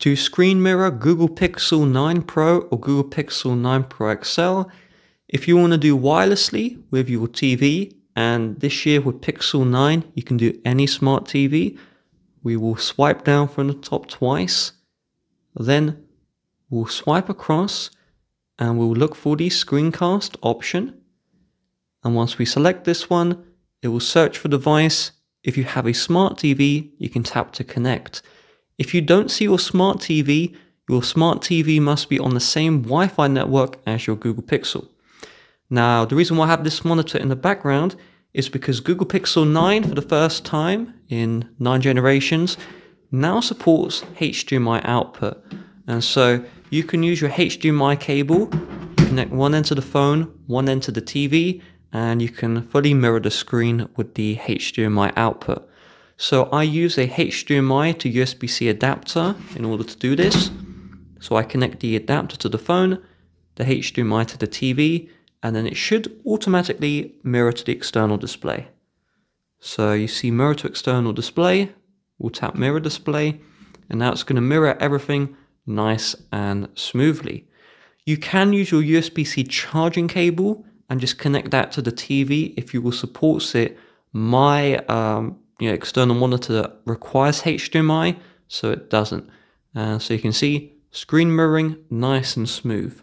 To screen mirror Google Pixel 9 Pro or Google Pixel 9 Pro XL, if you want to do wirelessly with your TV, and this year with Pixel 9 you can do any smart TV, we will swipe down from the top twice, then we'll swipe across and we'll look for the screencast option, and once we select this one it will search for device. If you have a smart TV you can tap to connect. If you don't see your smart TV must be on the same Wi-Fi network as your Google Pixel. Now the reason why I have this monitor in the background is because Google Pixel 9 for the first time in 9 generations now supports HDMI output, and so you can use your HDMI cable, connect one end to the phone, one end to the TV, and you can fully mirror the screen with the HDMI output. So I use a HDMI to USB-C adapter in order to do this. So I connect the adapter to the phone, the HDMI to the TV, and then it should automatically mirror to the external display. So you see mirror to external display, we'll tap mirror display, and now it's going to mirror everything nice and smoothly. You can use your USB-C charging cable and just connect that to the TV if Google supports it. My external monitor requires HDMI, so it doesn't. So you can see screen mirroring nice and smooth.